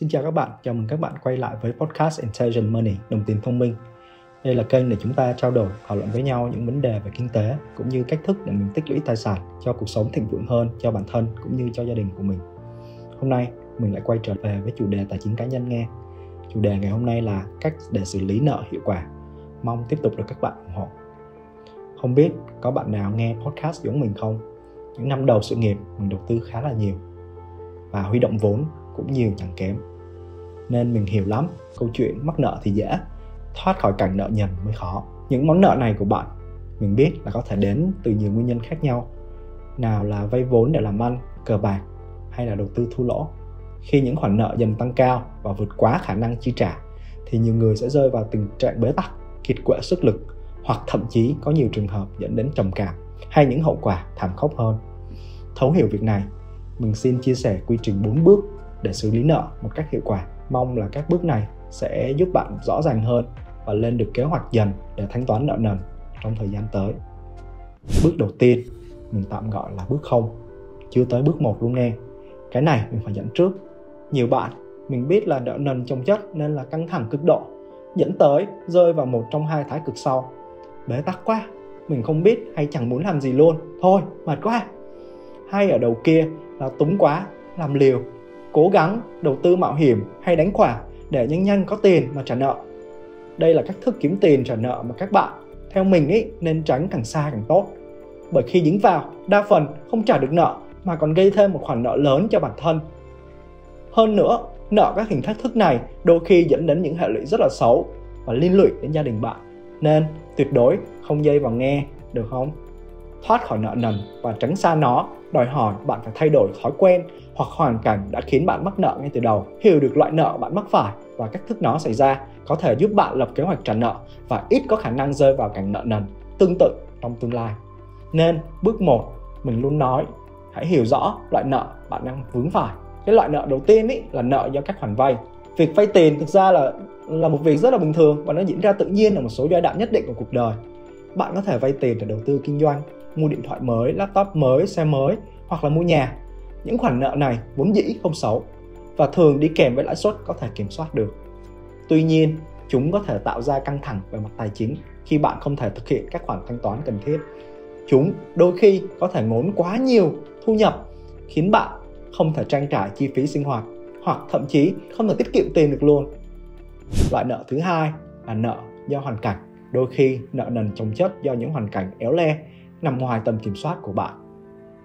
Xin chào các bạn, chào mừng các bạn quay lại với podcast Intelligent Money, Đồng Tiền Thông Minh. Đây là kênh để chúng ta trao đổi, thảo luận với nhau những vấn đề về kinh tế cũng như cách thức để mình tích lũy tài sản cho cuộc sống thịnh vượng hơn, cho bản thân cũng như cho gia đình của mình. Hôm nay mình lại quay trở về với chủ đề tài chính cá nhân nghe. Chủ đề ngày hôm nay là cách để xử lý nợ hiệu quả. Mong tiếp tục được các bạn ủng hộ. Không biết có bạn nào nghe podcast giống mình không? Những năm đầu sự nghiệp mình đầu tư khá là nhiều và huy động vốn cũng nhiều chẳng kém, nên mình hiểu lắm câu chuyện mắc nợ thì dễ, thoát khỏi cảnh nợ nhằn mới khó. Những món nợ này của bạn mình biết là có thể đến từ nhiều nguyên nhân khác nhau, nào là vay vốn để làm ăn, cờ bạc hay là đầu tư thua lỗ. Khi những khoản nợ dần tăng cao và vượt quá khả năng chi trả thì nhiều người sẽ rơi vào tình trạng bế tắc, kiệt quệ sức lực, hoặc thậm chí có nhiều trường hợp dẫn đến trầm cảm hay những hậu quả thảm khốc hơn. Thấu hiểu việc này, mình xin chia sẻ quy trình 4 bước để xử lý nợ một cách hiệu quả. Mong là các bước này sẽ giúp bạn rõ ràng hơn và lên được kế hoạch dần để thanh toán nợ nần trong thời gian tới. Bước đầu tiên mình tạm gọi là bước 0, chưa tới bước 1 luôn nghe. Cái này mình phải dẫn trước. Nhiều bạn mình biết là nợ nần chồng chất nên là căng thẳng cực độ, dẫn tới rơi vào một trong hai thái cực sau: bế tắc quá, mình không biết hay chẳng muốn làm gì luôn, thôi mệt quá. Hay ở đầu kia là túng quá, làm liều, cố gắng đầu tư mạo hiểm hay đánh quả để nhanh có tiền mà trả nợ. Đây là cách thức kiếm tiền trả nợ mà các bạn theo mình ý nên tránh càng xa càng tốt, bởi khi dính vào đa phần không trả được nợ mà còn gây thêm một khoản nợ lớn cho bản thân. Hơn nữa, nợ các hình thức này đôi khi dẫn đến những hệ lụy rất là xấu và liên lụy đến gia đình bạn, nên tuyệt đối không dây vào nghe, được không? Thoát khỏi nợ nần và tránh xa nó đòi hỏi bạn phải thay đổi thói quen hoặc hoàn cảnh đã khiến bạn mắc nợ ngay từ đầu. Hiểu được loại nợ bạn mắc phải và cách thức nó xảy ra có thể giúp bạn lập kế hoạch trả nợ và ít có khả năng rơi vào cảnh nợ nần tương tự trong tương lai. Nên bước 1 mình luôn nói, hãy hiểu rõ loại nợ bạn đang vướng phải. Cái loại nợ đầu tiên ý là nợ do các khoản vay. Việc vay tiền thực ra là một việc rất là bình thường và nó diễn ra tự nhiên ở một số giai đoạn nhất định của cuộc đời. Bạn có thể vay tiền để đầu tư kinh doanh, mua điện thoại mới, laptop mới, xe mới hoặc là mua nhà. Những khoản nợ này vốn dĩ không xấu và thường đi kèm với lãi suất có thể kiểm soát được. Tuy nhiên, chúng có thể tạo ra căng thẳng về mặt tài chính khi bạn không thể thực hiện các khoản thanh toán cần thiết. Chúng đôi khi có thể ngốn quá nhiều thu nhập khiến bạn không thể trang trải chi phí sinh hoạt hoặc thậm chí không thể tiết kiệm tiền được luôn. Loại nợ thứ hai là nợ do hoàn cảnh. Đôi khi nợ nần chồng chất do những hoàn cảnh éo le nằm ngoài tầm kiểm soát của bạn.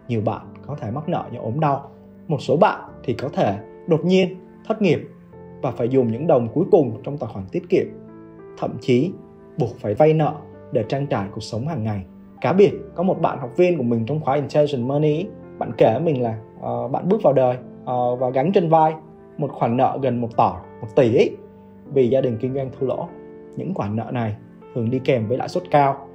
Nhiều bạn có thể mắc nợ do ốm đau, một số bạn thì có thể đột nhiên thất nghiệp và phải dùng những đồng cuối cùng trong tài khoản tiết kiệm, thậm chí buộc phải vay nợ để trang trải cuộc sống hàng ngày. Cá biệt có một bạn học viên của mình trong khóa Intelligent Money, bạn kể mình là bạn bước vào đời và gánh trên vai một khoản nợ gần 1 tỷ ấy, vì gia đình kinh doanh thua lỗ. Những khoản nợ này thường đi kèm với lãi suất cao.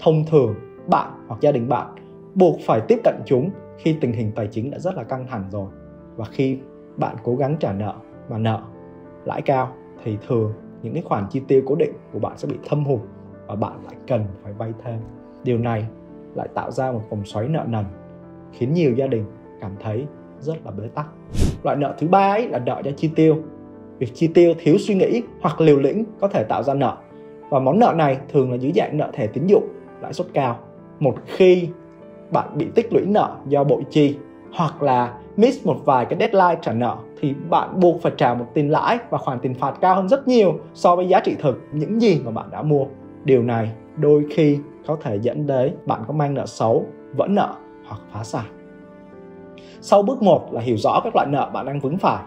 Thông thường bạn hoặc gia đình bạn buộc phải tiếp cận chúng khi tình hình tài chính đã rất là căng thẳng rồi, và khi bạn cố gắng trả nợ mà nợ lãi cao thì thường những cái khoản chi tiêu cố định của bạn sẽ bị thâm hụt và bạn lại cần phải vay thêm. Điều này lại tạo ra một vòng xoáy nợ nần khiến nhiều gia đình cảm thấy rất là bế tắc. Loại nợ thứ ba ấy là nợ do chi tiêu. Việc chi tiêu thiếu suy nghĩ hoặc liều lĩnh có thể tạo ra nợ, và món nợ này thường là dưới dạng nợ thẻ tín dụng lãi suất cao. Một khi bạn bị tích lũy nợ do bội chi hoặc là miss một vài cái deadline trả nợ thì bạn buộc phải trả một tiền lãi và khoản tiền phạt cao hơn rất nhiều so với giá trị thực những gì mà bạn đã mua. Điều này đôi khi có thể dẫn đến bạn có mang nợ xấu, vỡ nợ hoặc phá sản. Sau bước 1 là hiểu rõ các loại nợ bạn đang vướng phải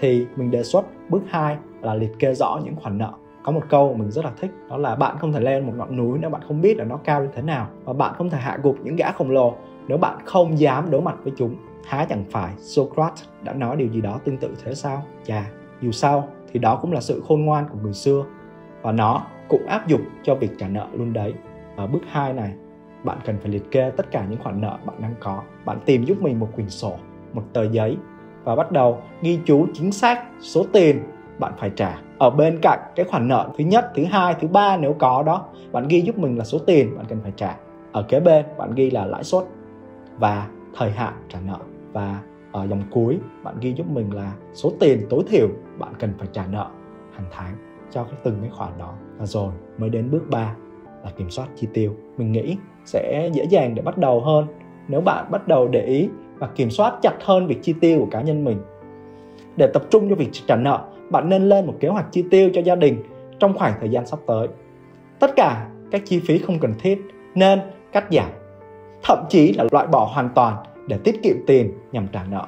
thì mình đề xuất bước 2 là liệt kê rõ những khoản nợ. Có một câu mình rất là thích, đó là bạn không thể lên một ngọn núi nếu bạn không biết là nó cao như thế nào, và bạn không thể hạ gục những gã khổng lồ nếu bạn không dám đối mặt với chúng. Há chẳng phải Socrates đã nói điều gì đó tương tự thế sao? Chà, dù sao thì đó cũng là sự khôn ngoan của người xưa, và nó cũng áp dụng cho việc trả nợ luôn đấy. Ở bước 2 này, bạn cần phải liệt kê tất cả những khoản nợ bạn đang có. Bạn tìm giúp mình một quyển sổ, một tờ giấy và bắt đầu ghi chú chính xác số tiền bạn phải trả. Ở bên cạnh cái khoản nợ thứ nhất, thứ hai, thứ ba nếu có đó, bạn ghi giúp mình là số tiền bạn cần phải trả. Ở kế bên bạn ghi là lãi suất và thời hạn trả nợ, và ở dòng cuối bạn ghi giúp mình là số tiền tối thiểu bạn cần phải trả nợ hàng tháng cho từng khoản đó, và rồi mới đến bước 3 là kiểm soát chi tiêu. Mình nghĩ sẽ dễ dàng để bắt đầu hơn nếu bạn bắt đầu để ý và kiểm soát chặt hơn việc chi tiêu của cá nhân mình. Để tập trung cho việc trả nợ, bạn nên lên một kế hoạch chi tiêu cho gia đình trong khoảng thời gian sắp tới. Tất cả các chi phí không cần thiết nên cắt giảm, thậm chí là loại bỏ hoàn toàn để tiết kiệm tiền nhằm trả nợ.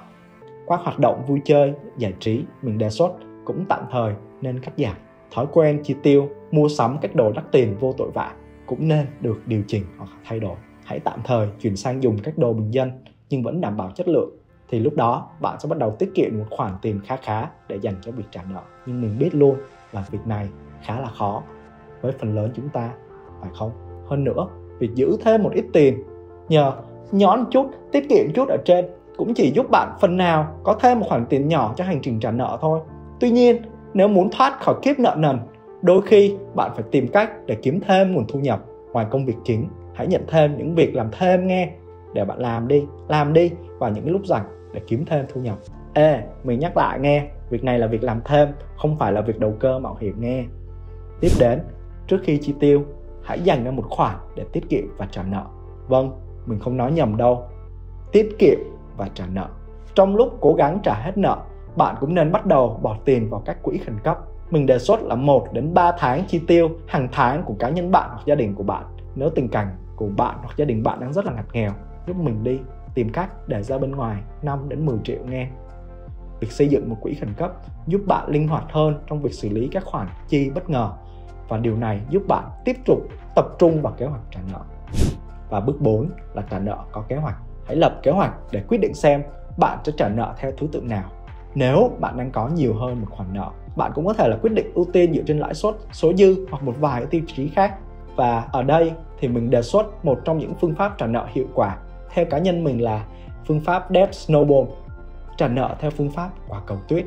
Các hoạt động vui chơi, giải trí mình đề xuất cũng tạm thời nên cắt giảm. Thói quen chi tiêu, mua sắm các đồ đắt tiền vô tội vạ cũng nên được điều chỉnh hoặc thay đổi. Hãy tạm thời chuyển sang dùng các đồ bình dân nhưng vẫn đảm bảo chất lượng. Thì lúc đó bạn sẽ bắt đầu tiết kiệm một khoản tiền khá để dành cho việc trả nợ. Nhưng mình biết luôn là việc này khá là khó với phần lớn chúng ta, phải không? Hơn nữa, việc giữ thêm một ít tiền, nhờ nhón chút, tiết kiệm chút ở trên cũng chỉ giúp bạn phần nào có thêm một khoản tiền nhỏ cho hành trình trả nợ thôi. Tuy nhiên, nếu muốn thoát khỏi kiếp nợ nần, đôi khi bạn phải tìm cách để kiếm thêm nguồn thu nhập ngoài công việc chính. Hãy nhận thêm những việc làm thêm nghe, để bạn làm đi vào những lúc rảnh để kiếm thêm thu nhập. Mình nhắc lại nghe, việc này là việc làm thêm, không phải là việc đầu cơ mạo hiểm nghe. Tiếp đến, trước khi chi tiêu, hãy dành ra một khoản để tiết kiệm và trả nợ. Vâng, mình không nói nhầm đâu, tiết kiệm và trả nợ. Trong lúc cố gắng trả hết nợ, bạn cũng nên bắt đầu bỏ tiền vào các quỹ khẩn cấp. Mình đề xuất là 1 đến 3 tháng chi tiêu hàng tháng của cá nhân bạn hoặc gia đình của bạn. Nếu tình cảnh của bạn hoặc gia đình bạn đang rất là ngặt nghèo, giúp mình đi tìm cách để ra bên ngoài 5 đến 10 triệu nghe. Việc xây dựng một quỹ khẩn cấp giúp bạn linh hoạt hơn trong việc xử lý các khoản chi bất ngờ, và điều này giúp bạn tiếp tục tập trung vào kế hoạch trả nợ. Và bước 4 là trả nợ có kế hoạch. Hãy lập kế hoạch để quyết định xem bạn sẽ trả nợ theo thứ tự nào. Nếu bạn đang có nhiều hơn một khoản nợ, bạn cũng có thể là quyết định ưu tiên dựa trên lãi suất, số dư hoặc một vài tiêu chí khác. Và ở đây thì mình đề xuất một trong những phương pháp trả nợ hiệu quả theo cá nhân mình là phương pháp Debt Snowball, trả nợ theo phương pháp quả cầu tuyết.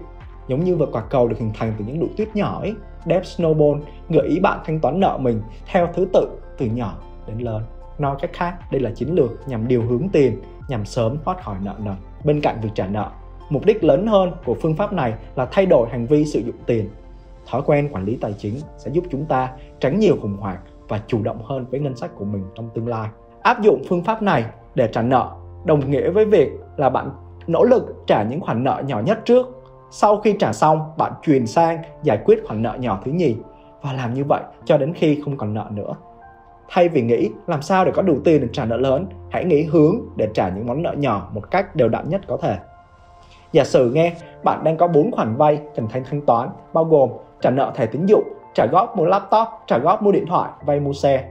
Giống như vật quả cầu được hình thành từ những đụn tuyết nhỏ ấy, Debt Snowball gợi ý bạn thanh toán nợ mình theo thứ tự từ nhỏ đến lớn. Nói cách khác, đây là chiến lược nhằm điều hướng tiền, nhằm sớm thoát khỏi nợ nần. Bên cạnh việc trả nợ, mục đích lớn hơn của phương pháp này là thay đổi hành vi sử dụng tiền. Thói quen quản lý tài chính sẽ giúp chúng ta tránh nhiều khủng hoảng và chủ động hơn với ngân sách của mình trong tương lai. Áp dụng phương pháp này để trả nợ đồng nghĩa với việc là bạn nỗ lực trả những khoản nợ nhỏ nhất trước. Sau khi trả xong, bạn chuyển sang giải quyết khoản nợ nhỏ thứ nhì và làm như vậy cho đến khi không còn nợ nữa. Thay vì nghĩ làm sao để có đủ tiền để trả nợ lớn, hãy nghĩ hướng để trả những món nợ nhỏ một cách đều đặn nhất có thể. Giả sử nghe, bạn đang có 4 khoản vay cần thanh toán, bao gồm trả nợ thẻ tín dụng, trả góp mua laptop, trả góp mua điện thoại, vay mua xe.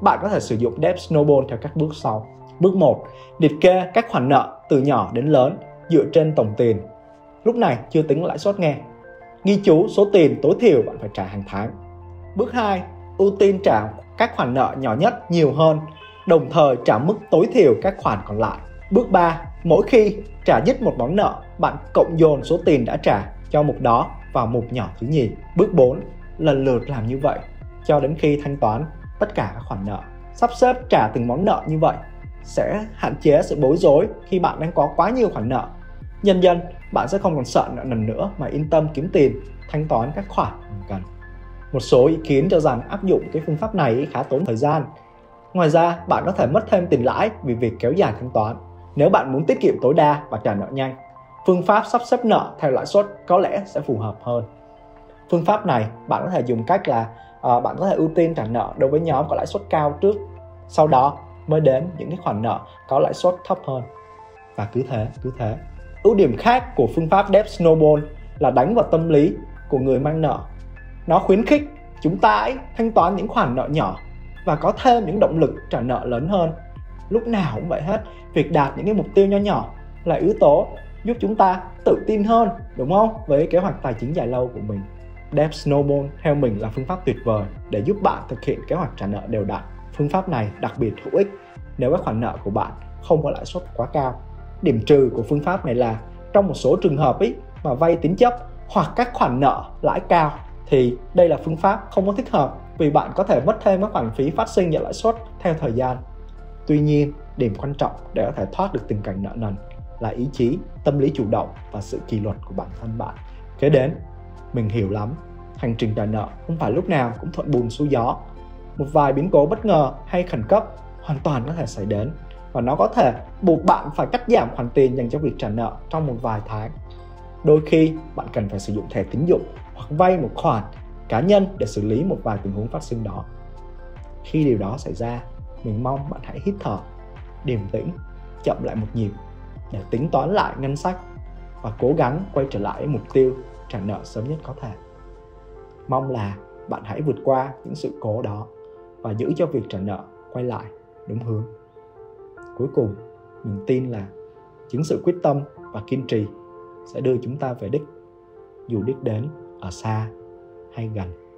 Bạn có thể sử dụng Debt Snowball theo các bước sau. Bước 1, liệt kê các khoản nợ từ nhỏ đến lớn dựa trên tổng tiền. Lúc này chưa tính lãi suất nghe. Ghi chú số tiền tối thiểu bạn phải trả hàng tháng. Bước 2, ưu tiên trả các khoản nợ nhỏ nhất nhiều hơn, đồng thời trả mức tối thiểu các khoản còn lại. Bước 3, mỗi khi trả dứt một món nợ, bạn cộng dồn số tiền đã trả cho mục đó vào mục nhỏ thứ nhì. Bước 4, lần lượt làm như vậy cho đến khi thanh toán tất cả các khoản nợ. Sắp xếp trả từng món nợ như vậy sẽ hạn chế sự bối rối khi bạn đang có quá nhiều khoản nợ. Dần dần bạn sẽ không còn sợ nợ nần nữa mà yên tâm kiếm tiền, thanh toán các khoản mình cần. Một số ý kiến cho rằng áp dụng cái phương pháp này khá tốn thời gian. Ngoài ra, bạn có thể mất thêm tiền lãi vì việc kéo dài thanh toán. Nếu bạn muốn tiết kiệm tối đa và trả nợ nhanh, phương pháp sắp xếp nợ theo lãi suất có lẽ sẽ phù hợp hơn. Phương pháp này bạn có thể dùng cách là bạn có thể ưu tiên trả nợ đối với nhóm có lãi suất cao trước, sau đó mới đến những cái khoản nợ có lãi suất thấp hơn, và cứ thế. Ưu điểm khác của phương pháp Debt Snowball là đánh vào tâm lý của người mang nợ. Nó khuyến khích chúng ta hãy thanh toán những khoản nợ nhỏ và có thêm những động lực trả nợ lớn hơn. Lúc nào cũng vậy hết, việc đạt những cái mục tiêu nhỏ là yếu tố giúp chúng ta tự tin hơn, đúng không? Với kế hoạch tài chính dài lâu của mình, Debt Snowball theo mình là phương pháp tuyệt vời để giúp bạn thực hiện kế hoạch trả nợ đều đặn. Phương pháp này đặc biệt hữu ích nếu các khoản nợ của bạn không có lãi suất quá cao. Điểm trừ của phương pháp này là trong một số trường hợp mà vay tín chấp hoặc các khoản nợ lãi cao thì đây là phương pháp không có thích hợp, vì bạn có thể mất thêm các khoản phí phát sinh và lãi suất theo thời gian. Tuy nhiên, điểm quan trọng để có thể thoát được tình cảnh nợ nần là ý chí, tâm lý chủ động và sự kỷ luật của bản thân bạn. Kế đến, mình hiểu lắm, hành trình trả nợ không phải lúc nào cũng thuận buồm xuôi gió. Một vài biến cố bất ngờ hay khẩn cấp hoàn toàn có thể xảy đến và nó có thể buộc bạn phải cắt giảm khoản tiền dành cho việc trả nợ trong một vài tháng. Đôi khi bạn cần phải sử dụng thẻ tín dụng hoặc vay một khoản cá nhân để xử lý một vài tình huống phát sinh đó. Khi điều đó xảy ra, mình mong bạn hãy hít thở, điềm tĩnh, chậm lại một nhịp để tính toán lại ngân sách và cố gắng quay trở lại mục tiêu trả nợ sớm nhất có thể. Mong là bạn hãy vượt qua những sự cố đó và giữ cho việc trả nợ quay lại đúng hướng. Cuối cùng, mình tin là chính sự quyết tâm và kiên trì sẽ đưa chúng ta về đích, dù đích đến ở xa hay gần.